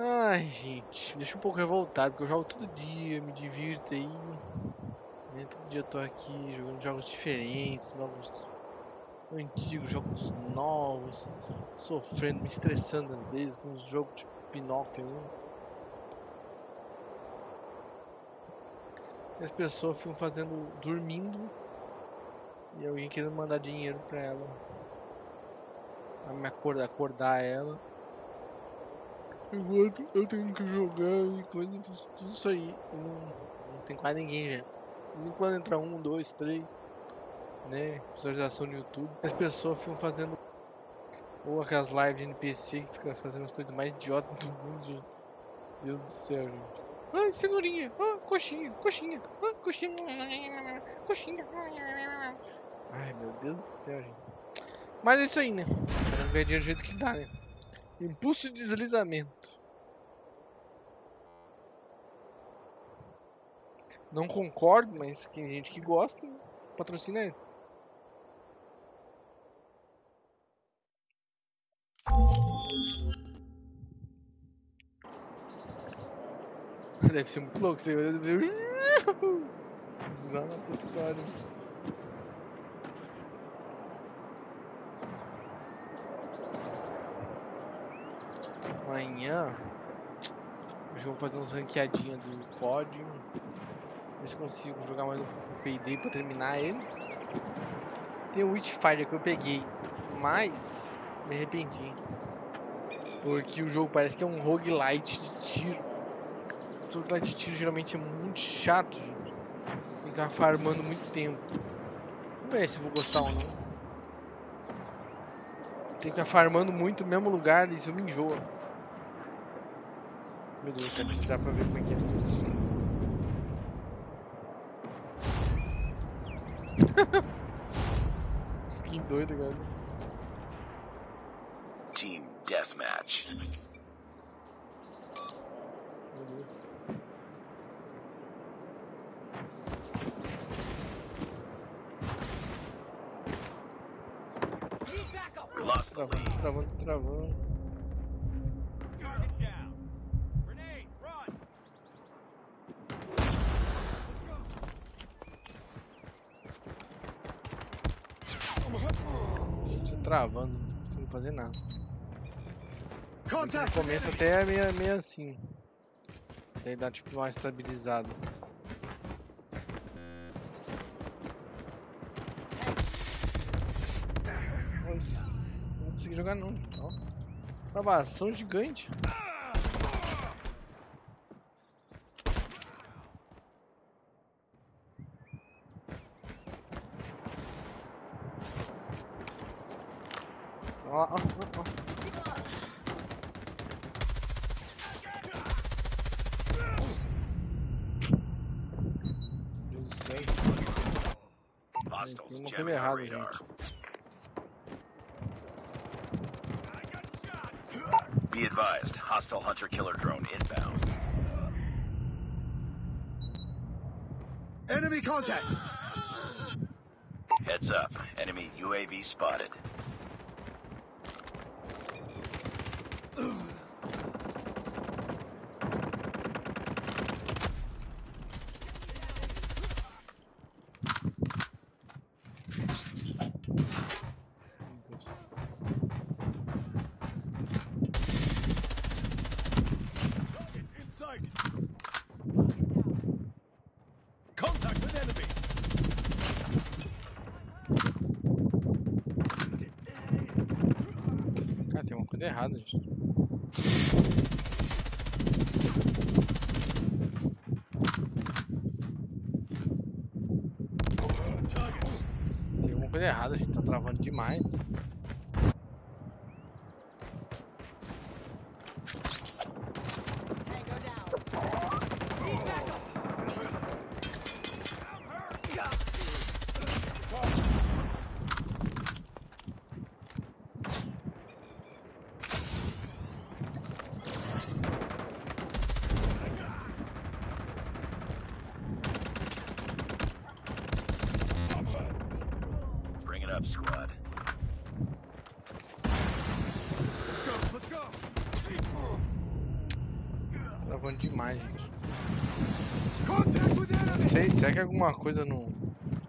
Ai, gente, me deixa um pouco revoltado, porque eu jogo todo dia, me divirto aí. Né? Todo dia eu tô aqui jogando jogos diferentes, jogos antigos, jogos novos, sofrendo, me estressando às vezes com os jogos de Pinóquio. E as pessoas ficam fazendo, dormindo, e alguém querendo mandar dinheiro pra ela, pra me acordar ela. Enquanto eu tenho que jogar e coisa, tudo isso aí, não tem quase ninguém, né? Enquanto entra um, dois, três, né? Visualização no YouTube. As pessoas ficam fazendo, ou aquelas lives de NPC que ficam fazendo as coisas mais idiotas do mundo, gente. Deus do céu, gente. Ah, cenourinha, ah, coxinha, coxinha, ah, coxinha, coxinha. Ai, meu Deus do céu, gente. Mas é isso aí, né? Vamos ganhar dinheiro do jeito que dá, né? Impulso de deslizamento. Não concordo, mas tem gente que gosta, né? Patrocina ele. Deve ser muito louco isso aí. Deslizar na puta do cara. Amanhã acho que eu vou fazer uns ranqueadinhas do código, ver se consigo jogar mais um Payday pra terminar ele. Tem o Witchfire que eu peguei, mas me arrependi, porque o jogo parece que é um roguelite de tiro. Esse roguelite de tiro geralmente é muito chato, gente. Tem que ficar farmando muito tempo. Não é se eu vou gostar ou não. Tem que ficar farmando muito no mesmo lugar, isso me enjoa. Meu Deus, cara, dá pra ver como é que é. Skin doido, cara. Team Deathmatch. Meu Deus. Travando. Gente, travando, não tô conseguindo fazer nada. No começo até é meio assim. Daí dá tipo uma estabilizada. Nossa. Não consegui jogar não, ó. Travação gigante. Ó. Deus do céu. Tem uma coisa errada, gente. Be advised, hostile hunter killer drone inbound. Enemy contact! Heads up, enemy UAV spotted. Contact with enemy. Cara, tem uma coisa errada, gente. Tem uma coisa errada, a gente tá travando demais. Squad. Let's go. travando demais, gente. Não sei, será que alguma coisa no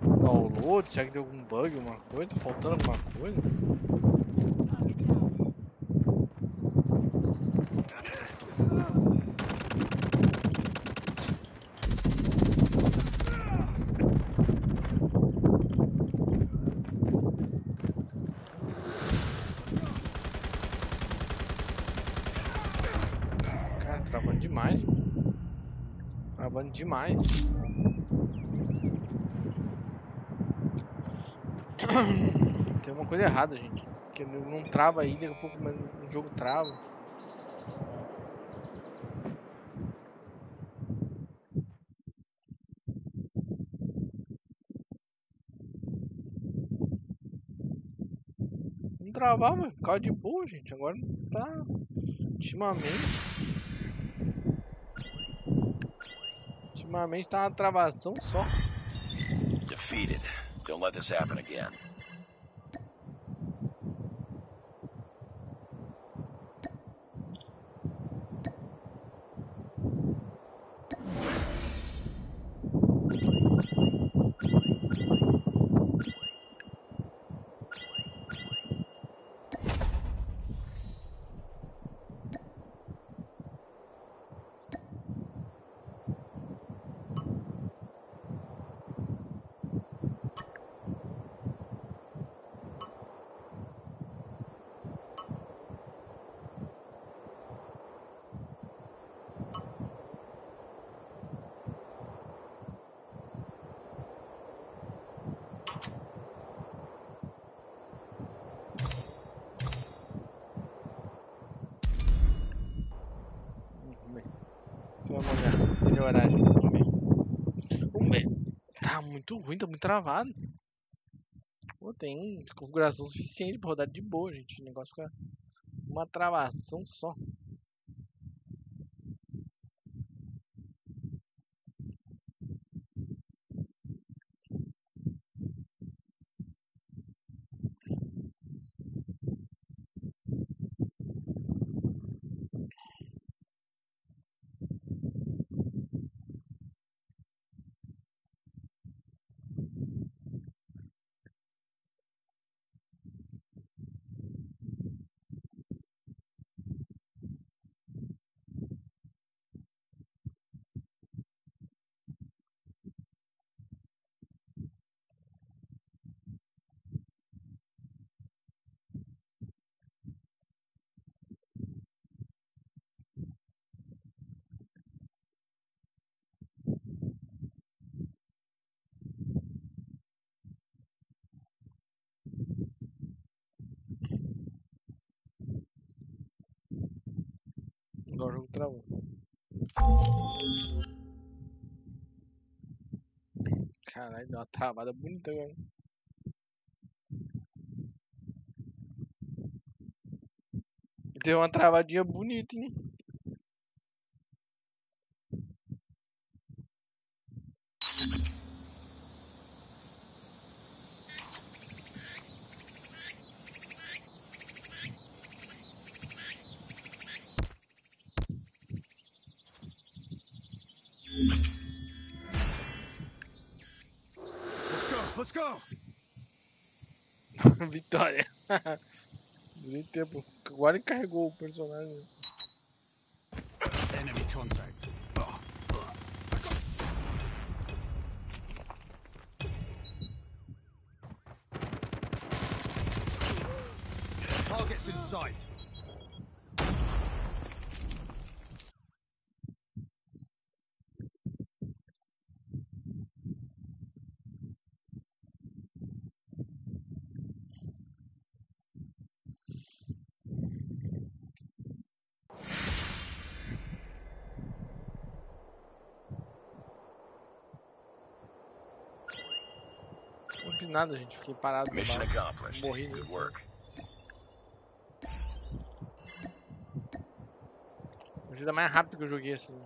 download? Será que deu algum bug, alguma coisa? Tá faltando alguma coisa? Demais. Tem uma coisa errada, gente. Porque não trava aí, daqui a pouco mais o jogo trava. Não travava, ficava de boa, gente. Agora não tá. Ultimamente. Ultimamente tá uma travação só. Defeated. Don't let this happen again. Ruim, tá muito travado. Pô, tem configuração suficiente pra rodar de boa, gente. O negócio fica uma travação só. Agora o jogo travou. Caralho, deu uma travada bonita agora. Deu uma travadinha bonita, hein? Vitória. Nem tempo. Agora encarregou o personagem. Enemy contact. Targets in sight. Nada, gente, fiquei parado. Mission accomplished. Good work. Hoje é mais rápido que eu joguei assim.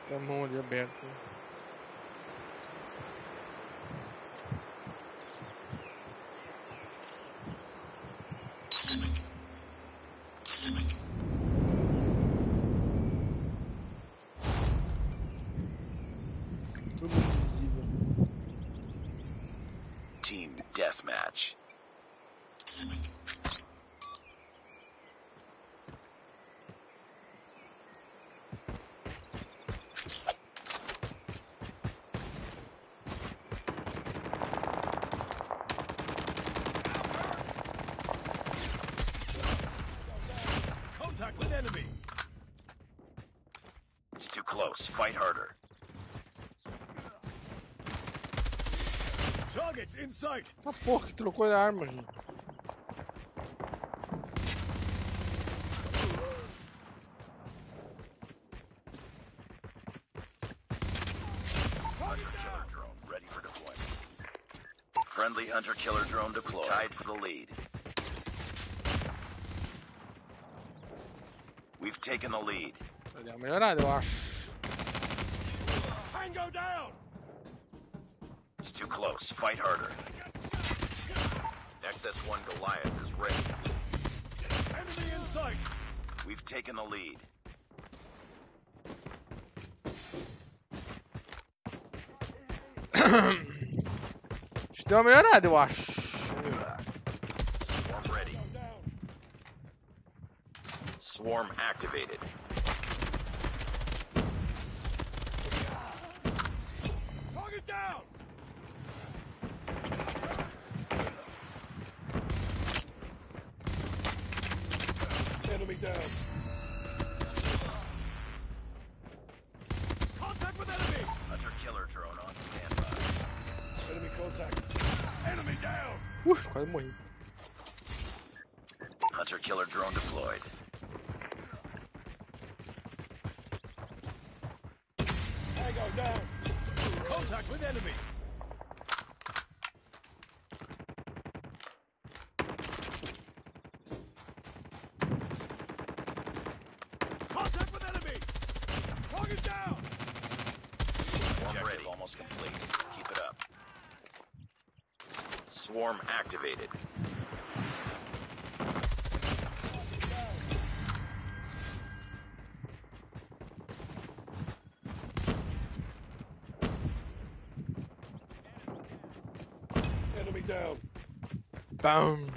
Estamos ali aberto. Tudo invisível. Team Deathmatch. Fight harder. Targets in sight. Ah, porra, que trocou a arma, gente. Hunter killer drone ready for deployment. Friendly hunter killer drone deployed. Tied for the lead. We've taken the lead. Vai dar uma melhorada, eu acho. Go down. It's too close. Fight harder. XS-1 Goliath is ready. Enemy in sight. We've taken the lead. Deu uma melhorada, eu acho. Swarm ready. Swarm activated. Down. Enemy down. Contact with enemy. Hunter killer drone on standby. Enemy contact. Enemy down. Quase morri. Hunter killer drone deployed. Tango down. Contact with enemy. Contact with enemy. Target down. Swarm ready. Almost complete. Keep it up. Swarm activated. Down. Boom.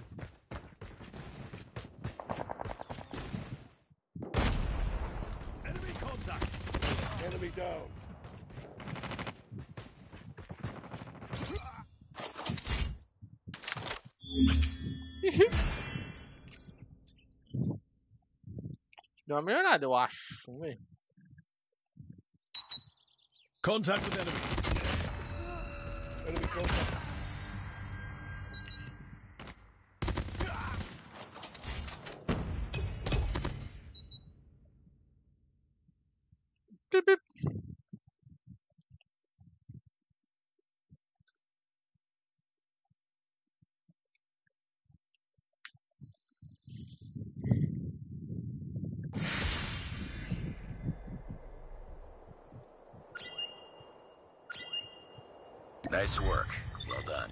Enemy contact. Enemy down. Deu uma melhorada, eu acho. Vamos ver. Contact with enemy. Enemy contact. Nice work. Well done.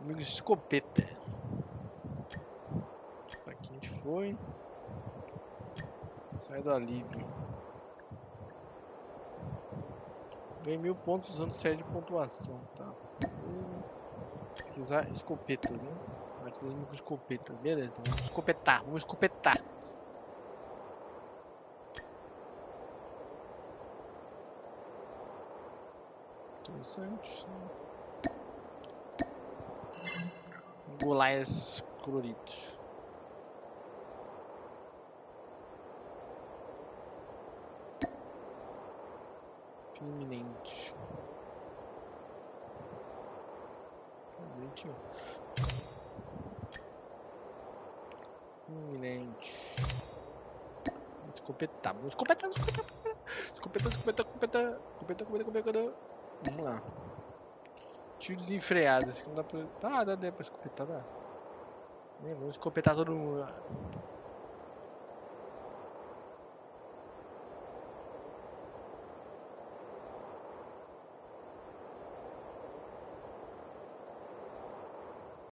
Amigos de escopeta. Aqui a gente foi. Sai do alívio. Ganhei 1000 pontos usando série de pontuação, tá? Pesquisar escopetas, né? Atirando com escopetas, beleza. Vamos escopetar, vamos escopetar. Interessante, né? Golaias coloridos. Iminente. Iminente. Escopetar, vamos escopetar, escopetar. Vamos lá. Tiro desenfreado, assim não dá pra. Ah, dá pra escopetar, dá. Vamos escopetar todo mundo.